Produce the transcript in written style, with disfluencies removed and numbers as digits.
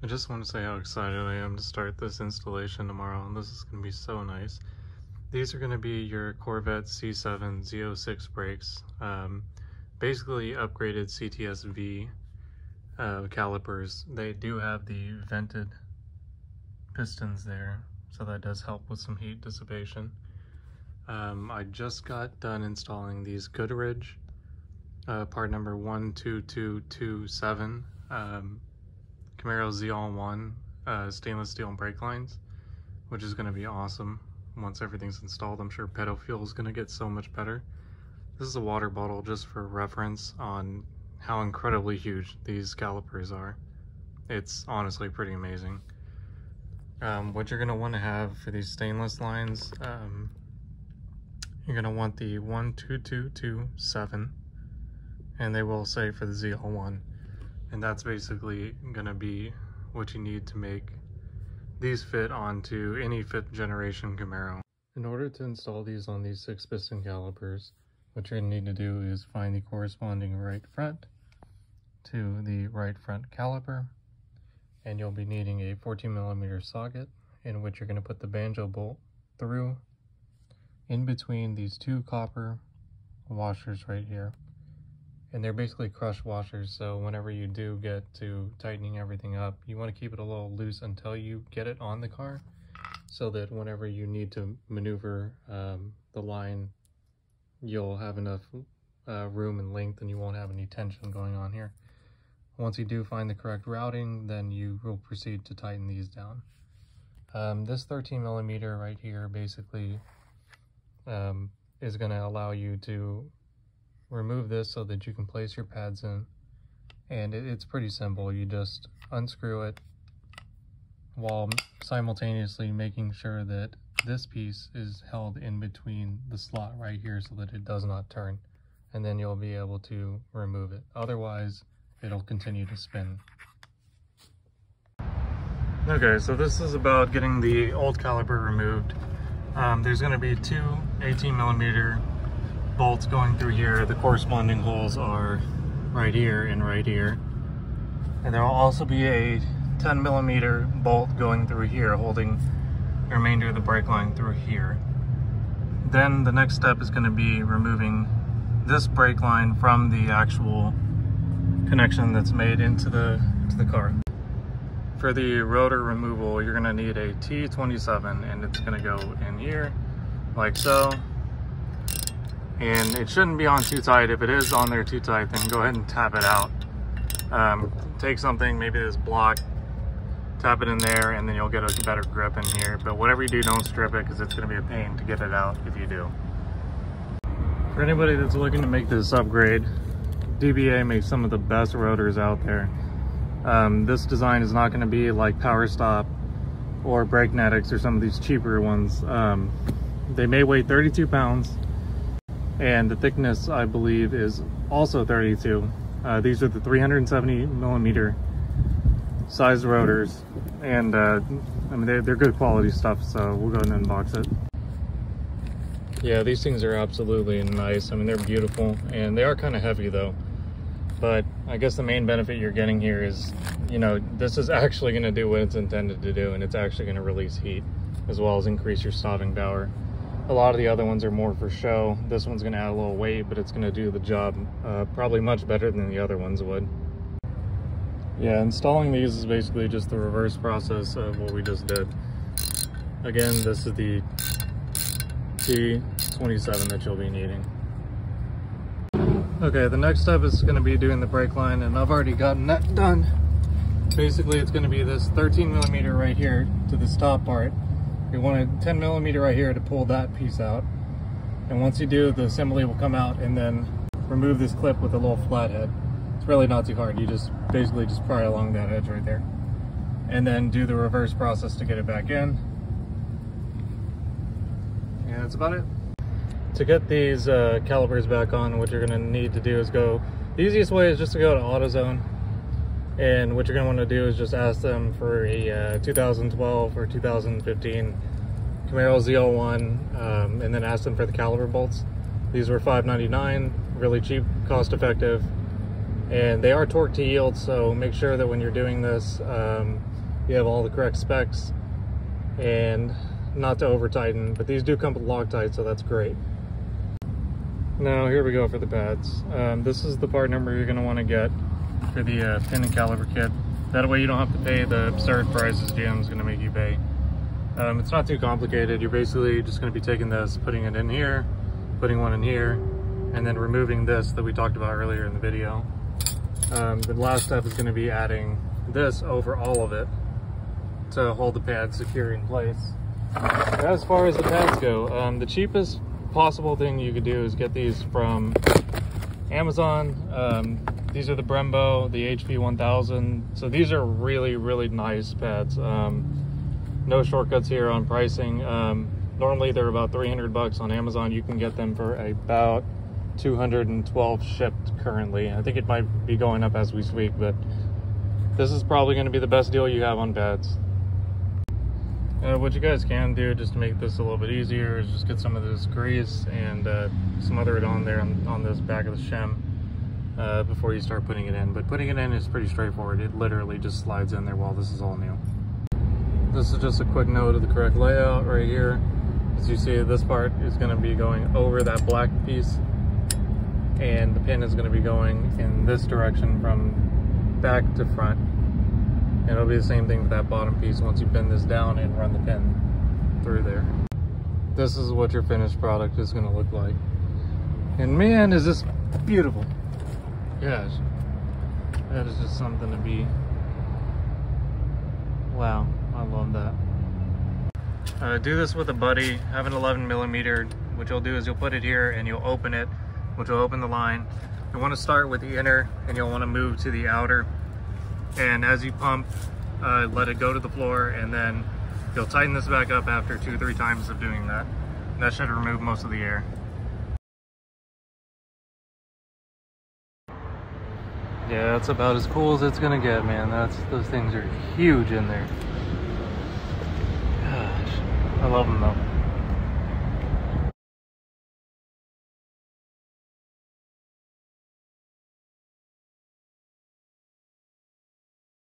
I just want to say how excited I am to start this installation tomorrow, and this is going to be so nice. These are going to be your Corvette C7 Z06 brakes, basically upgraded CTSV calipers. They do have the vented pistons there, so that does help with some heat dissipation. I just got done installing these Goodridge, part number 12227. Camaro ZL1 stainless steel brake lines, which is going to be awesome. Once everything's installed, I'm sure pedo fuel is going to get so much better. This is a water bottle just for reference on how incredibly huge these calipers are. It's honestly pretty amazing. What you're going to want to have for these stainless lines, you're going to want the 12227, and they will say for the ZL1. And that's basically going to be what you need to make these fit onto any 5th generation Camaro. In order to install these on these 6 piston calipers, what you're going to need to do is find the corresponding right front to the right front caliper, and you'll be needing a 14mm socket in which you're going to put the banjo bolt through in between these 2 copper washers right here. And they're basically crush washers, so whenever you do get to tightening everything up, you want to keep it a little loose until you get it on the car, so that whenever you need to maneuver the line, you'll have enough room and length, and you won't have any tension going on here. Once you do find the correct routing, then you will proceed to tighten these down. This 13mm right here basically is going to allow you to remove this so that you can place your pads in, and it's pretty simple. You just unscrew it while simultaneously making sure that this piece is held in between the slot right here so that it does not turn, and then you'll be able to remove it. Otherwise, it'll continue to spin. Okay, so this is about getting the old caliper removed. There's going to be 2 18mm bolts going through here. The corresponding holes are right here and right here, and there will also be a 10mm bolt going through here holding the remainder of the brake line through here. Then the next step is going to be removing this brake line from the actual connection that's made into the car. For the rotor removal, you're going to need a T27, and it's going to go in here like so. And it shouldn't be on too tight. If it is on there too tight, then go ahead and tap it out. Take something, maybe this block, tap it in there, and then you'll get a better grip in here. But whatever you do, don't strip it, because it's going to be a pain to get it out if you do. For anybody that's looking to make this upgrade, DBA makes some of the best rotors out there. This design is not going to be like PowerStop or BrakeNetics or some of these cheaper ones. They may weigh 32 pounds. And the thickness, I believe, is also 32. These are the 370mm size rotors, and I mean they're good quality stuff, so we'll go ahead and unbox it. Yeah, these things are absolutely nice. I mean, they're beautiful, and they are kind of heavy though, but I guess the main benefit you're getting here is, you know, this is actually going to do what it's intended to do, and it's actually going to release heat as well as increase your stopping power. A lot of the other ones are more for show. This one's going to add a little weight, but it's going to do the job probably much better than the other ones would. Yeah, installing these is basically just the reverse process of what we just did. Again, this is the T27 that you'll be needing. Okay, the next step is going to be doing the brake line, and I've already gotten that done. Basically, it's going to be this 13mm right here to this top part. You want a 10mm right here to pull that piece out, and once you do, the assembly will come out, and then remove this clip with a little flathead. It's really not too hard. You just basically just pry along that edge right there, and then do the reverse process to get it back in. And that's about it. To get these calipers back on, what you're going to need to do is go. The easiest way is just to go to AutoZone. And what you're going to want to do is just ask them for a 2012 or 2015 Camaro ZL1, and then ask them for the caliper bolts. These were $5.99, really cheap, cost effective, and they are torque to yield, so make sure that when you're doing this you have all the correct specs and not to over tighten. But these do come with Loctite, so that's great. Now here we go for the pads. This is the part number you're going to want to get for the pin and caliper kit. That way you don't have to pay the absurd prices GM is going to make you pay. It's not too complicated. You're basically just going to be taking this, putting it in here, putting one in here, and then removing this that we talked about earlier in the video. The last step is going to be adding this over all of it to hold the pad secure in place. As far as the pads go, the cheapest possible thing you could do is get these from Amazon. These are the Brembo, the HP-1000. So these are really, really nice pads. No shortcuts here on pricing. Normally they're about $300 on Amazon. You can get them for about $212 shipped currently. I think it might be going up as we speak, but this is probably going to be the best deal you have on pads. What you guys can do just to make this a little bit easier is just get some of this grease and smother it on there on this back of the shim before you start putting it in. But putting it in is pretty straightforward. It literally just slides in there while this is all new. This is just a quick note of the correct layout right here. As you see, this part is going to be going over that black piece, and the pin is going to be going in this direction from back to front. And it'll be the same thing with that bottom piece once you pin this down and run the pin through there. This is what your finished product is going to look like. And man, is this beautiful. Gosh, that is just something to be... wow, I love that. Do this with a buddy. Have an 11mm. What you'll do is you'll put it here and you'll open it, which will open the line. You want to start with the inner and you'll want to move to the outer. And as you pump, let it go to the floor, and then you'll tighten this back up after 2 or 3 times of doing that. And that should remove most of the air. Yeah, that's about as cool as it's gonna get, man. Those things are huge in there. Gosh, I love them though.